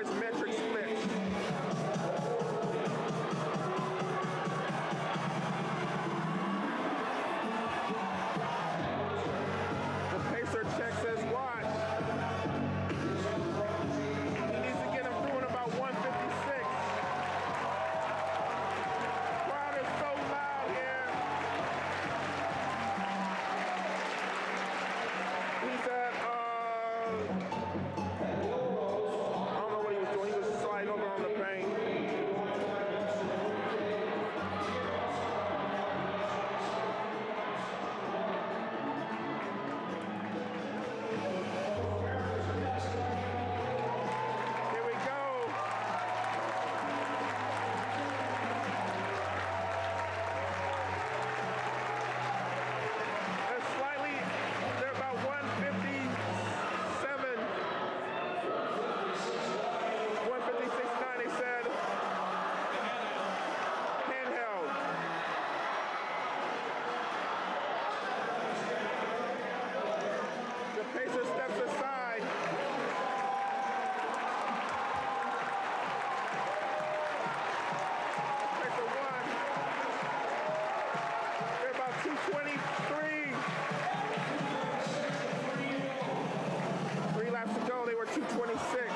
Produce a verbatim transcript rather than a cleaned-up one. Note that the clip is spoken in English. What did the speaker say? isometric splits. two twenty-six.